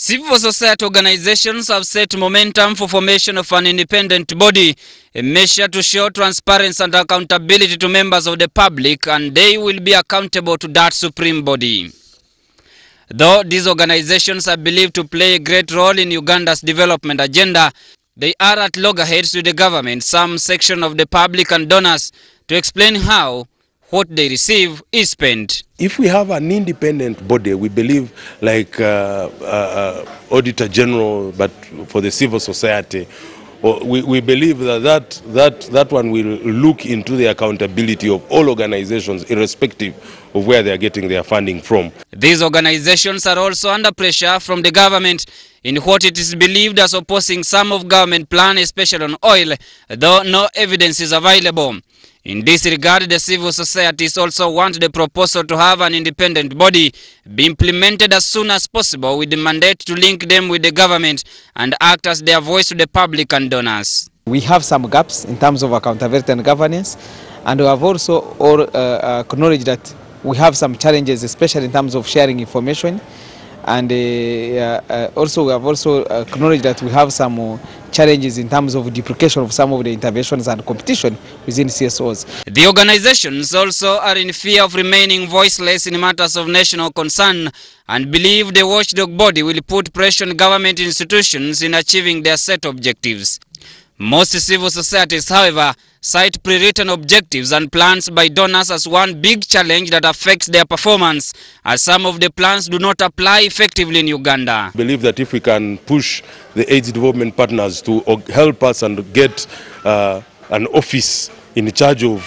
Civil society organizations have set momentum for formation of an independent body, a measure to show transparency and accountability to members of the public, and they will be accountable to that supreme body. Though these organizations are believed to play a great role in Uganda's development agenda, they are at loggerheads with the government, some section of the public and donors, to explain how what they receive is spent. If we have an independent body, we believe like Auditor General, but for the civil society, we believe that one will look into the accountability of all organizations, irrespective of where they are getting their funding from. These organizations are also under pressure from the government in what it is believed as opposing some of government plans, especially on oil, though no evidence is available. In this regard, the civil societies also want the proposal to have an independent body be implemented as soon as possible, with the mandate to link them with the government and act as their voice to the public and donors. We have some gaps in terms of accountability and governance, and we have also acknowledged that we have some challenges, especially in terms of sharing information. And we have also acknowledged that we have some challenges in terms of duplication of some of the interventions and competition within CSOs. The organizations also are in fear of remaining voiceless in matters of national concern and believe the watchdog body will put pressure on government institutions in achieving their set objectives. Most civil societies, however, cite pre-written objectives and plans by donors as one big challenge that affects their performance, as some of the plans do not apply effectively in Uganda. I believe that if we can push the AIDS development partners to help us and get an office in charge of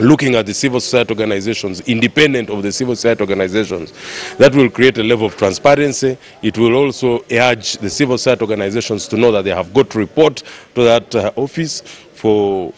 looking at the civil society organizations, independent of the civil society organizations, that will create a level of transparency. It will also urge the civil society organizations to know that they have got to report to that office for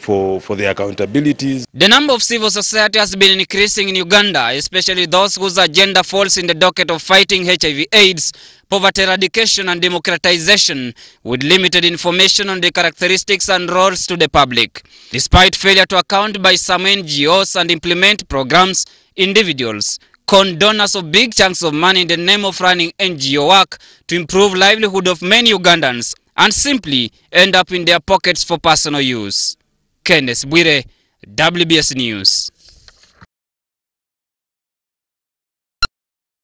their accountabilities. The number of civil society has been increasing in Uganda, especially those whose agenda falls in the docket of fighting HIV/AIDS, poverty eradication and democratization, with limited information on the characteristics and roles to the public. Despite failure to account by some NGOs and implement programs, individuals con donors of big chunks of money in the name of running NGO work to improve livelihood of many Ugandans, and simply end up in their pockets for personal use. Kenneth Bwire, WBS News.